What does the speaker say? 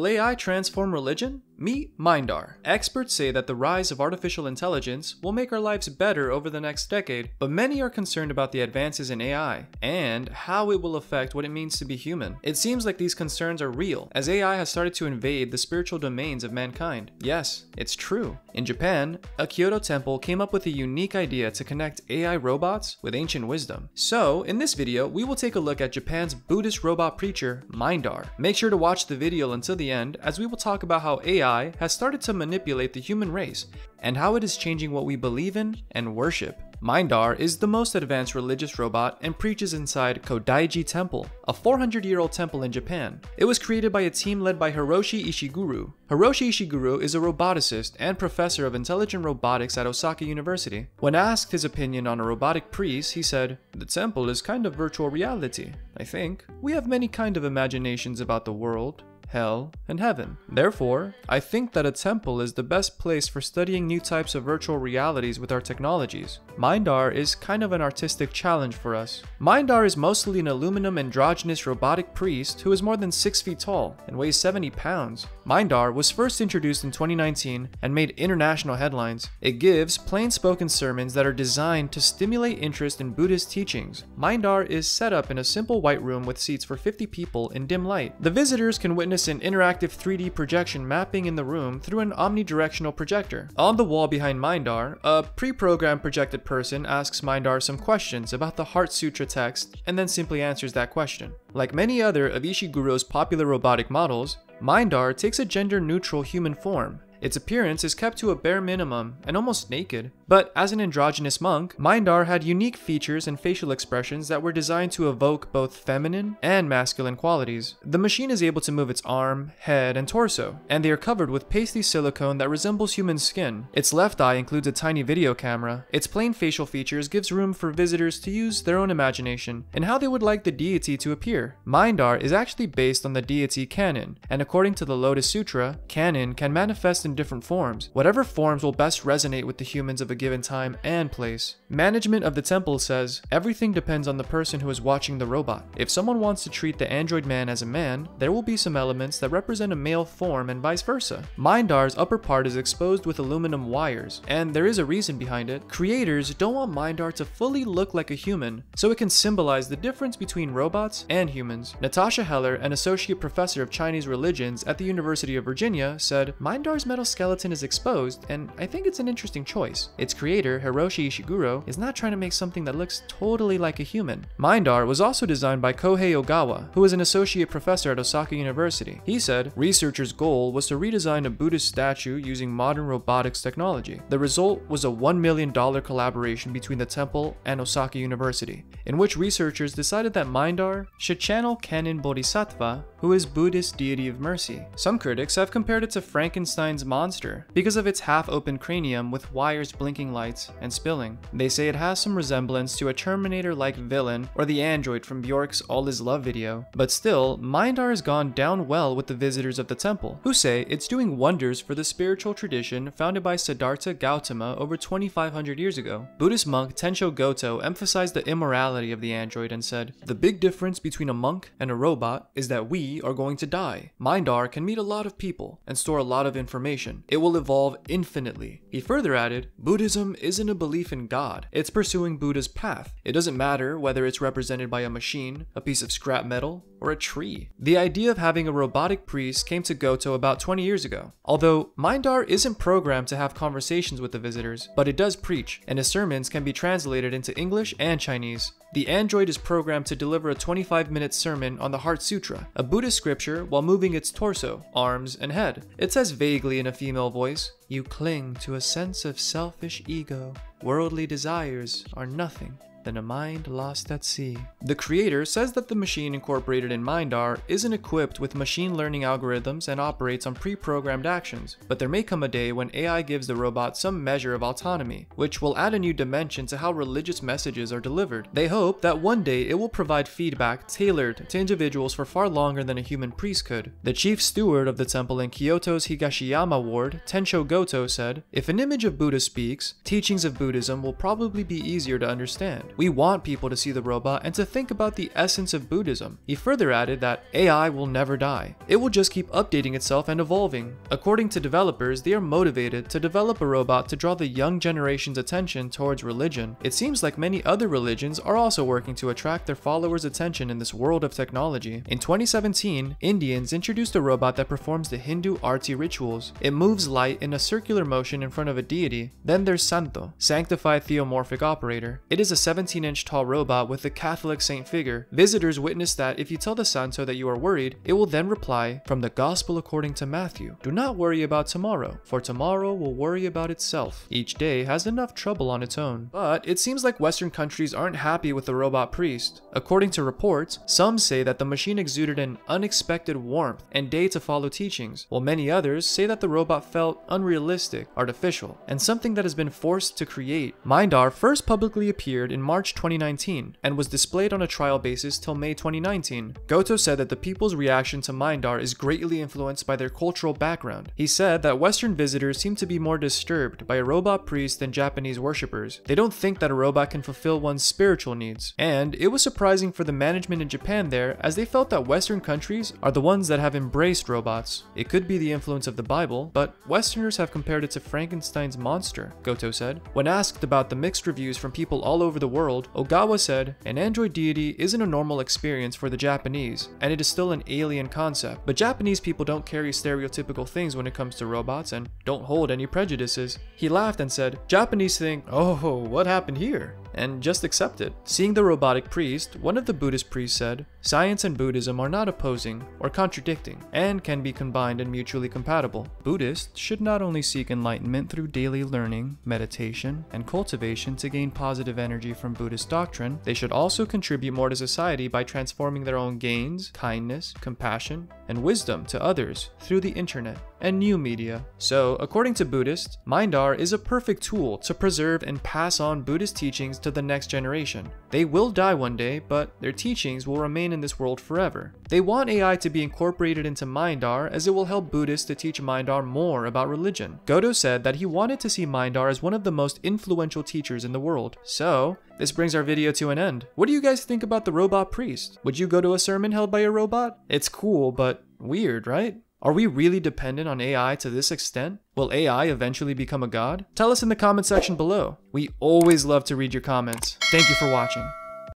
Will AI transform religion? Meet Mindar. Experts say that the rise of artificial intelligence will make our lives better over the next decade, but many are concerned about the advances in AI and how it will affect what it means to be human. It seems like these concerns are real, as AI has started to invade the spiritual domains of mankind. Yes, it's true. In Japan, a Kyoto temple came up with a unique idea to connect AI robots with ancient wisdom. So, in this video, we will take a look at Japan's Buddhist robot preacher, Mindar. Make sure to watch the video until the end, as we will talk about how AI has started to manipulate the human race and how it is changing what we believe in and worship. Mindar is the most advanced religious robot and preaches inside Kodaiji Temple, a 400-year-old temple in Japan. It was created by a team led by Hiroshi Ishiguro. Hiroshi Ishiguro is a roboticist and professor of intelligent robotics at Osaka University. When asked his opinion on a robotic priest, he said, "The temple is kind of virtual reality, I think. We have many kind of imaginations about the world, hell, and heaven. Therefore, I think that a temple is the best place for studying new types of virtual realities with our technologies. Mindar is kind of an artistic challenge for us." Mindar is mostly an aluminum androgynous robotic priest who is more than 6 feet tall and weighs 70 pounds. Mindar was first introduced in 2019 and made international headlines. It gives plain-spoken sermons that are designed to stimulate interest in Buddhist teachings. Mindar is set up in a simple white room with seats for 50 people in dim light. The visitors can witness an interactive 3D projection mapping in the room through an omnidirectional projector. On the wall behind Mindar, a pre-programmed projected person asks Mindar some questions about the Heart Sutra text and then simply answers that question. Like many other of Ishiguro's popular robotic models, Mindar takes a gender-neutral human form. Its appearance is kept to a bare minimum and almost naked. But as an androgynous monk, Mindar had unique features and facial expressions that were designed to evoke both feminine and masculine qualities. The machine is able to move its arm, head, and torso, and they are covered with pasty silicone that resembles human skin. Its left eye includes a tiny video camera. Its plain facial features gives room for visitors to use their own imagination and how they would like the deity to appear. Mindar is actually based on the deity Kannon, and according to the Lotus Sutra, Kannon can manifest in different forms, whatever forms will best resonate with the humans of a given time and place. Management of the temple says, "Everything depends on the person who is watching the robot. If someone wants to treat the android man as a man, there will be some elements that represent a male form and vice versa." Mindar's upper part is exposed with aluminum wires, and there is a reason behind it. Creators don't want Mindar to fully look like a human, so it can symbolize the difference between robots and humans. Natasha Heller, an associate professor of Chinese religions at the University of Virginia, said, "Mindar's metal skeleton is exposed, and I think it's an interesting choice. Its creator, Hiroshi Ishiguro, is not trying to make something that looks totally like a human." Mindar was also designed by Kohei Ogawa, who is an associate professor at Osaka University. He said, "Researchers' goal was to redesign a Buddhist statue using modern robotics technology. The result was a $1 million collaboration between the temple and Osaka University, in which researchers decided that Mindar should channel Kannon Bodhisattva, who is Buddhist deity of mercy." Some critics have compared it to Frankenstein's monster because of its half-open cranium with wires, blinking lights, and spilling. They say it has some resemblance to a Terminator-like villain or the android from Bjork's All Is Love video. But still, Mindar has gone down well with the visitors of the temple, who say it's doing wonders for the spiritual tradition founded by Siddhartha Gautama over 2,500 years ago. Buddhist monk Tensho Goto emphasized the immorality of the android and said, "The big difference between a monk and a robot is that we are going to die. Mindar can meet a lot of people and store a lot of information. It will evolve infinitely." He further added, "Buddhism isn't a belief in God. It's pursuing Buddha's path. It doesn't matter whether it's represented by a machine, a piece of scrap metal, or a tree." The idea of having a robotic priest came to Goto about 20 years ago. Although Mindar isn't programmed to have conversations with the visitors, but it does preach, and his sermons can be translated into English and Chinese. The android is programmed to deliver a 25-minute sermon on the Heart Sutra, a Buddhist scripture, while moving its torso, arms, and head. It says vaguely in a female voice, "You cling to a sense of selfish ego. Worldly desires are nothing than a mind lost at sea." The creator says that the machine incorporated in Mindar isn't equipped with machine learning algorithms and operates on pre-programmed actions, but there may come a day when AI gives the robot some measure of autonomy, which will add a new dimension to how religious messages are delivered. They hope that one day it will provide feedback tailored to individuals for far longer than a human priest could. The chief steward of the temple in Kyoto's Higashiyama ward, Tensho Goto, said, "If an image of Buddha speaks, teachings of Buddhism will probably be easier to understand. We want people to see the robot and to think about the essence of Buddhism. He further added that AI will never die. It will just keep updating itself and evolving. According to developers, they are motivated to develop a robot to draw the young generation's attention towards religion. It seems like many other religions are also working to attract their followers' attention in this world of technology. In 2017, Indians introduced a robot that performs the Hindu arati rituals. It moves light in a circular motion in front of a deity. Then there's Santo, Sanctified Theomorphic Operator. It is a 17-inch tall robot with a Catholic saint figure. Visitors witness that if you tell the Santo that you are worried, it will then reply, "From the Gospel according to Matthew, do not worry about tomorrow, for tomorrow will worry about itself. Each day has enough trouble on its own." But it seems like Western countries aren't happy with the robot priest. According to reports, some say that the machine exuded an unexpected warmth and day-to-follow teachings, while many others say that the robot felt unrealistic, artificial, and something that has been forced to create. Mindar first publicly appeared in March 2019 and was displayed on a trial basis till May 2019. Goto said that the people's reaction to Mindar is greatly influenced by their cultural background. He said that Western visitors seem to be more disturbed by a robot priest than Japanese worshippers. They don't think that a robot can fulfill one's spiritual needs. And it was surprising for the management in Japan there, as they felt that Western countries are the ones that have embraced robots. It could be the influence of the Bible, but Westerners have compared it to Frankenstein's monster, Goto said. When asked about the mixed reviews from people all over the world, Ogawa said, "An android deity isn't a normal experience for the Japanese, and it is still an alien concept. But Japanese people don't carry stereotypical things when it comes to robots and don't hold any prejudices." He laughed and said, "Japanese think, oh, what happened here?" and just accept it. Seeing the robotic priest, one of the Buddhist priests said, "Science and Buddhism are not opposing or contradicting and can be combined and mutually compatible. Buddhists should not only seek enlightenment through daily learning, meditation, and cultivation to gain positive energy from Buddhist doctrine, they should also contribute more to society by transforming their own gains, kindness, compassion, and wisdom to others through the internet and new media." So, according to Buddhists, Mindar is a perfect tool to preserve and pass on Buddhist teachings to the next generation. They will die one day, but their teachings will remain in this world forever. They want AI to be incorporated into Mindar, as it will help Buddhists to teach Mindar more about religion. Goto said that he wanted to see Mindar as one of the most influential teachers in the world. So, this brings our video to an end. What do you guys think about the robot priest? Would you go to a sermon held by a robot? It's cool, but weird, right? Are we really dependent on AI to this extent? Will AI eventually become a god? Tell us in the comment section below. We always love to read your comments. Thank you for watching.